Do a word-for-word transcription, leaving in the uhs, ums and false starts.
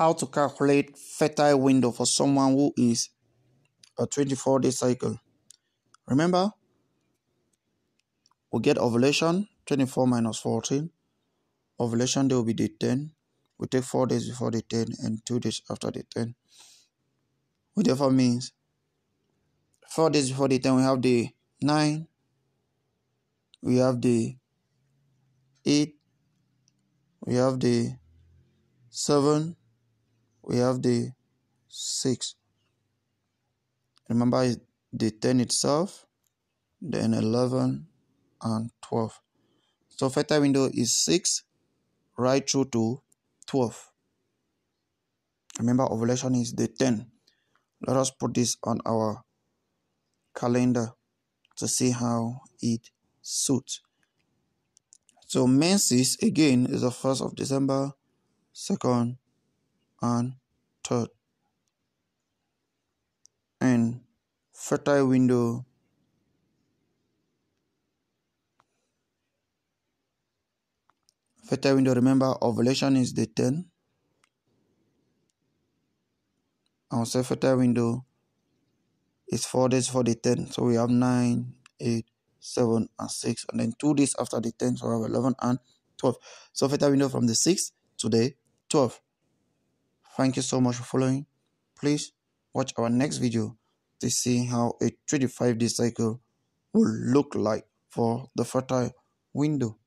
how to calculate fertile window for someone who is a twenty-four day cycle. Remember, we get ovulation, twenty-four minus fourteen. Ovulation day will be day ten. We take four days before day ten and two days after day ten. Which therefore means four days before day ten we have day nine, we have day eight, we have day seven, we have day six. Remember day ten itself, then eleven and twelve. So fertile window is six right through to twelve. Remember ovulation is day ten. Let us put this on our calendar to see how it suits. So menses again is the first of December, second and third. And fertile window fertile window remember ovulation is day ten. Our fertile window is four days for the ten. So we have nine, eight, seven, and six. And then two days after the ten, so we have eleven and twelve. So fertile window from the sixth to the twelfth. Thank you so much for following. Please watch our next video to see how a twenty-five day cycle will look like for the fertile window.